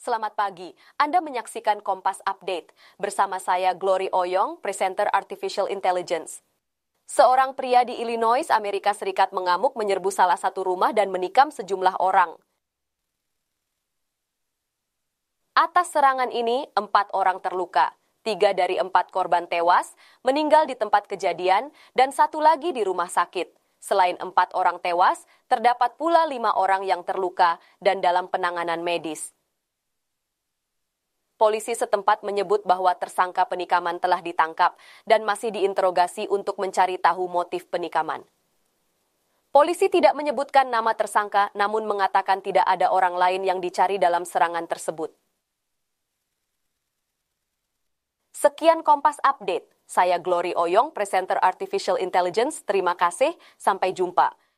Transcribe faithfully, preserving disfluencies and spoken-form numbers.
Selamat pagi, Anda menyaksikan Kompas Update. Bersama saya Glory Oyong, presenter Artificial Intelligence. Seorang pria di Illinois, Amerika Serikat mengamuk menyerbu salah satu rumah dan menikam sejumlah orang. Atas serangan ini, empat orang terluka. Tiga dari empat korban tewas, meninggal di tempat kejadian, dan satu lagi di rumah sakit. Selain empat orang tewas, terdapat pula lima orang yang terluka dan dalam penanganan medis. Polisi setempat menyebut bahwa tersangka penikaman telah ditangkap dan masih diinterogasi untuk mencari tahu motif penikaman. Polisi tidak menyebutkan nama tersangka, namun mengatakan tidak ada orang lain yang dicari dalam serangan tersebut. Sekian Kompas Update. Saya Glory Oyong, presenter Artificial Intelligence. Terima kasih, sampai jumpa.